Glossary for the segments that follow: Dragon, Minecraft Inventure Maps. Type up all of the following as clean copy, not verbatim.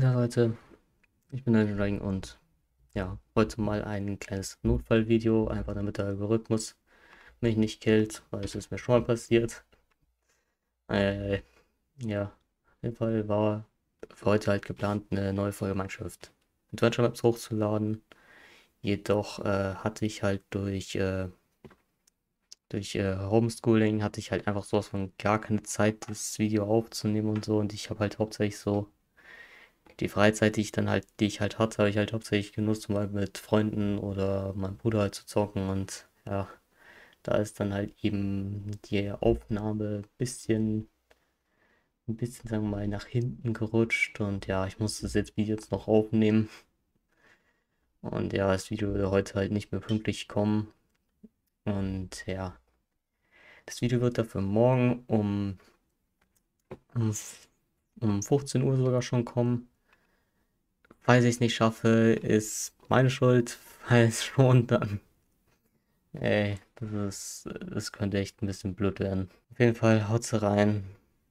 Ja Leute, ich bin der Dragon und ja, heute mal ein kleines Notfallvideo, einfach damit der Algorithmus mich nicht killt, weil es ist mir schon mal passiert. Ja, auf jeden Fall war für heute halt geplant, eine neue Folge Minecraft Inventure Maps hochzuladen. Jedoch hatte ich halt durch Homeschooling hatte ich halt einfach sowas von gar keine Zeit, das Video aufzunehmen und so, und ich habe halt hauptsächlich so die Freizeit, die ich halt hatte, habe ich halt hauptsächlich genutzt, um halt mit Freunden oder meinem Bruder halt zu zocken. Und ja, da ist dann halt eben die Aufnahme ein bisschen, sagen wir mal, nach hinten gerutscht. Und ja, ich muss das Video jetzt noch aufnehmen. Und ja, das Video wird heute halt nicht mehr pünktlich kommen. Und ja, das Video wird dafür morgen um 15 Uhr sogar schon kommen. Falls ich es nicht schaffe, ist meine Schuld. Falls schon, dann ey, das könnte echt ein bisschen blöd werden. Auf jeden Fall haut's rein.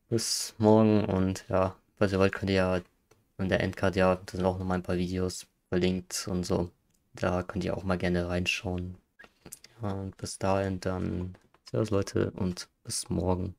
Bis morgen. Und ja, falls ihr wollt, könnt ihr ja in der Endcard, ja, da sind auch noch mal ein paar Videos verlinkt und so. Da könnt ihr auch mal gerne reinschauen. Und bis dahin dann, servus Leute und bis morgen.